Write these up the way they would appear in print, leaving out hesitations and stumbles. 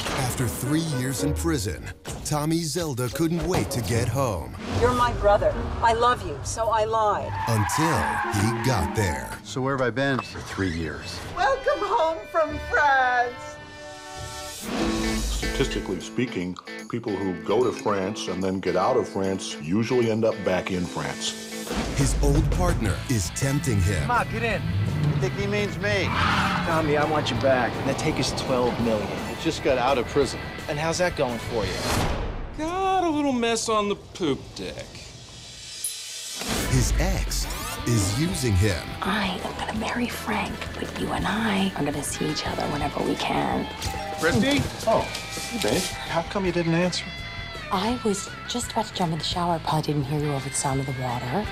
After 3 years in prison, Tommy Zelda couldn't wait to get home. You're my brother. I love you, so I lied. Until he got there. So where have I been for 3 years? Welcome home from France. Statistically speaking, people who go to France and then get out of France usually end up back in France. His old partner is tempting him. Come on, get in. You think he means me? Tommy, I want you back. And that take is $12 million. I just got out of prison. And how's that going for you? Got a little mess on the poop deck. His ex is using him. I am gonna marry Frank, but you and I are gonna see each other whenever we can. Christy? Oh, hey, babe. How come you didn't answer? I was just about to jump in the shower. Probably didn't hear you over the sound of the water.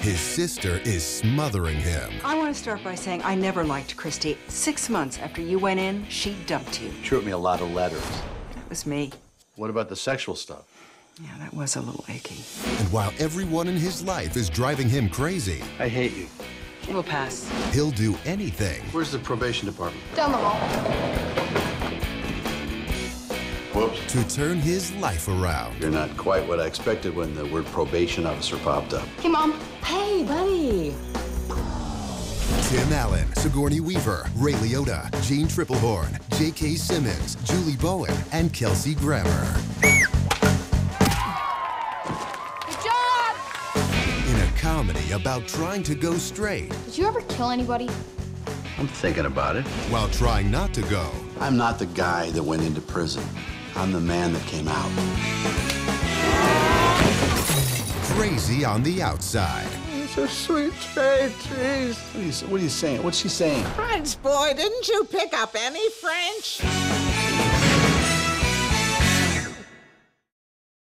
His sister is smothering him. I want to start by saying I never liked Christy. 6 months after you went in, she dumped you. She wrote me a lot of letters. That was me. What about the sexual stuff? Yeah, that was a little icky. And while everyone in his life is driving him crazy... I hate you. We'll pass. He'll do anything. Where's the probation department? Down the hall. Whoops. To turn his life around. You're not quite what I expected when the word probation officer popped up. Hey, Mom. Hey, buddy. Tim Allen, Sigourney Weaver, Ray Liotta, Jeanne Tripplehorn, J.K. Simmons, Julie Bowen, and Kelsey Grammer. Comedy about trying to go straight. Did you ever kill anybody? I'm thinking about it. While trying not to go. I'm not the guy that went into prison. I'm the man that came out. Crazy on the Outside. It's a sweet trade, please. What are you saying? What's she saying? French boy, didn't you pick up any French?